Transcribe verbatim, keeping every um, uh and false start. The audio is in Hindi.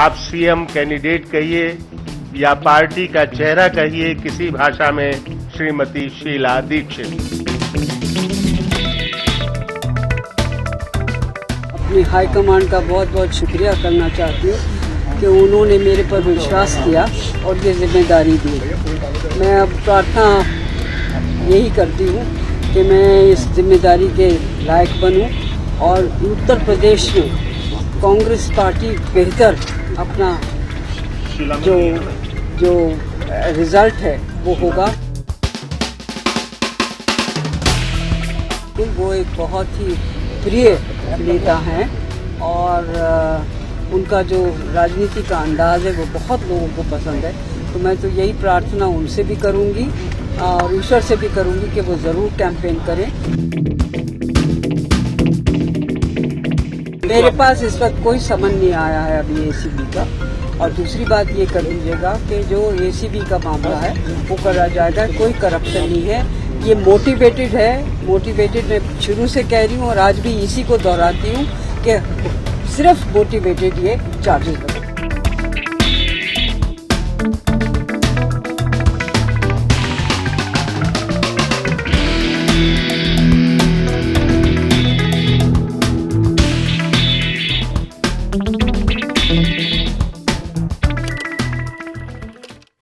आप सीएम कैंडिडेट कहिए या पार्टी का चेहरा कहिए, किसी भाषा में श्रीमती शीला दीक्षित अपनी हाईकमांड का बहुत बहुत शुक्रिया करना चाहती हूँ कि उन्होंने मेरे पर विश्वास किया और ये जिम्मेदारी दी। मैं अब प्रार्थना यही करती हूँ कि मैं इस जिम्मेदारी के लायक बनूँ और उत्तर प्रदेश में कांग्रेस पार्टी बेहतर अपना जो जो रिजल्ट है वो होगा। वो एक बहुत ही प्रिय नेता हैं और उनका जो राजनीति का अंदाज है वो बहुत लोगों को पसंद है, तो मैं तो यही प्रार्थना उनसे भी करूंगी और ईश्वर से भी करूंगी कि वो ज़रूर कैंपेन करें। मेरे पास इस वक्त कोई समन नहीं आया है अभी एसीबी का। और दूसरी बात ये कर लीजिएगा कि जो एसीबी का मामला है वो करा जाएगा, कोई करप्शन नहीं है। ये मोटिवेटेड है, मोटिवेटेड मैं शुरू से कह रही हूँ और आज भी इसी को दोहराती हूँ कि सिर्फ मोटिवेटेड ये चार्जेस